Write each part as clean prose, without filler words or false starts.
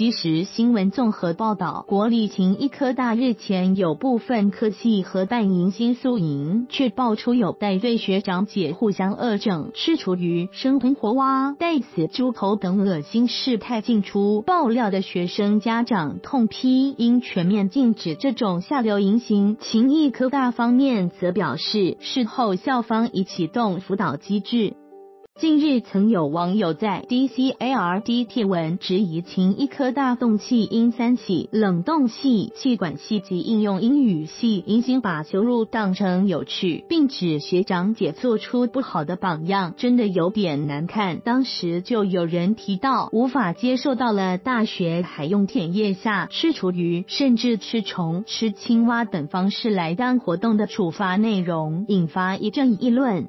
即时新闻综合报道，国立勤益科大日前有部分科系合办迎新宿营，却爆出有带队学长姐互相恶整，是处于生吞活蛙、带死猪头等恶心事态进出。爆料的学生家长痛批，应全面禁止这种下流言行。勤益科大方面则表示，事后校方已启动辅导机制。近日曾有网友在 DCARD 帖文质疑勤益科大动气因三系、冷冻系、气管系及应用英语系因新把羞辱当成有趣，并指学长姐做出不好的榜样，真的有点难看。当时就有人提到无法接受到了大学还用舔腋下、吃厨余甚至吃虫、吃青蛙等方式来当活动的处罚内容，引发一阵议论。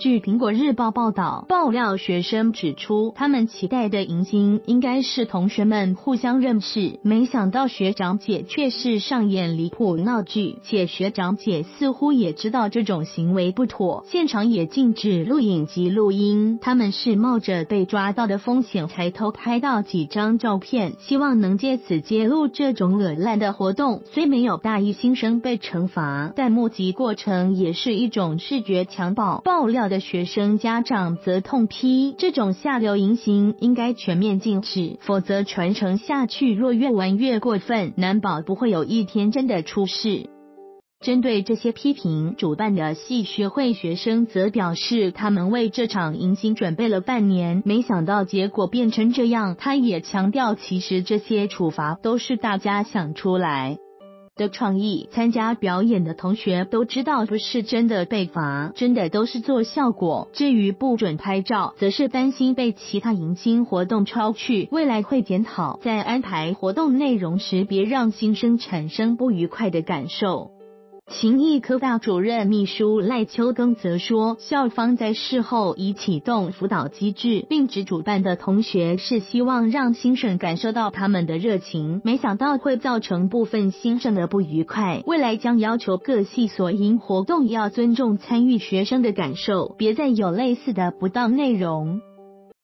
据苹果日报报道，爆料学生指出，他们期待的迎新应该是同学们互相认识，没想到学长姐却是上演离谱闹剧，且学长姐似乎也知道这种行为不妥，现场也禁止录影及录音，他们是冒着被抓到的风险才偷拍到几张照片，希望能借此揭露这种恶烂的活动。虽没有大一新生被惩罚，但募集过程也是一种视觉强暴。爆料的学生家长则痛批，这种下流言行应该全面禁止，否则传承下去若越玩越过分，难保不会有一天真的出事。针对这些批评，主办的系学会学生则表示，他们为这场迎新准备了半年，没想到结果变成这样。他也强调，其实这些处罚都是大家想出来的创意，参加表演的同学都知道不是真的被罚，真的都是做效果。至于不准拍照，则是担心被其他迎新活动抄去，未来会检讨，在安排活动内容时别让新生产生不愉快的感受。勤益科大主任秘书赖秋庚则说，校方在事后已启动辅导机制，并指主办的同学是希望让新生感受到他们的热情，没想到会造成部分新生的不愉快，未来将要求各系所营活动要尊重参与学生的感受，别再有类似的不当内容。